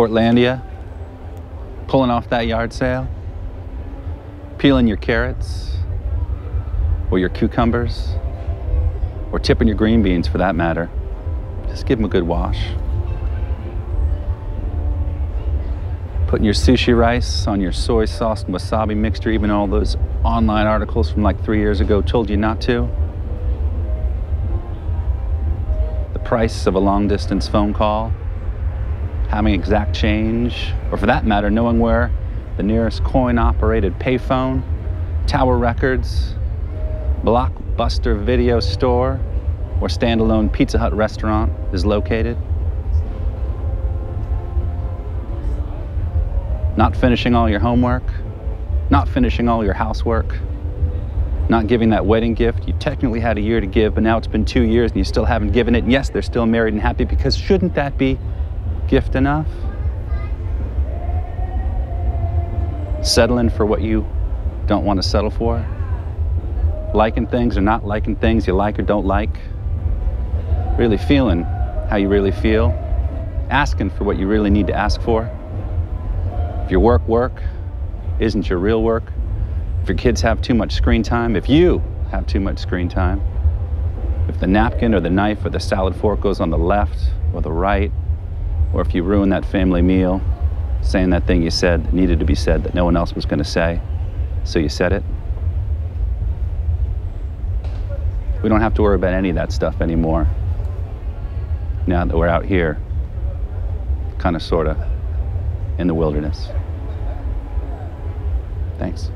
Portlandia, pulling off that yard sale, peeling your carrots or your cucumbers, or tipping your green beans for that matter. Just give them a good wash. Putting your sushi rice on your soy sauce and wasabi mixture, even all those online articles from like 3 years ago told you not to. The price of a long distance phone call, having exact change, or for that matter, knowing where the nearest coin operated payphone, Tower Records, Blockbuster Video Store, or standalone Pizza Hut restaurant is located. Not finishing all your homework, not finishing all your housework, not giving that wedding gift. You technically had a year to give, but now it's been 2 years and you still haven't given it. And yes, they're still married and happy, because shouldn't that be gift enough? Settling for what you don't want to settle for. Liking things or not liking things you like or don't like. Really feeling how you really feel. Asking for what you really need to ask for. If your work isn't your real work, if your kids have too much screen time, if you have too much screen time, if the napkin or the knife or the salad fork goes on the left or the right, or if you ruin that family meal saying that thing you said that needed to be said that no one else was going to say, so you said it. We don't have to worry about any of that stuff anymore now that we're out here, kind of, sort of, in the wilderness. Thanks.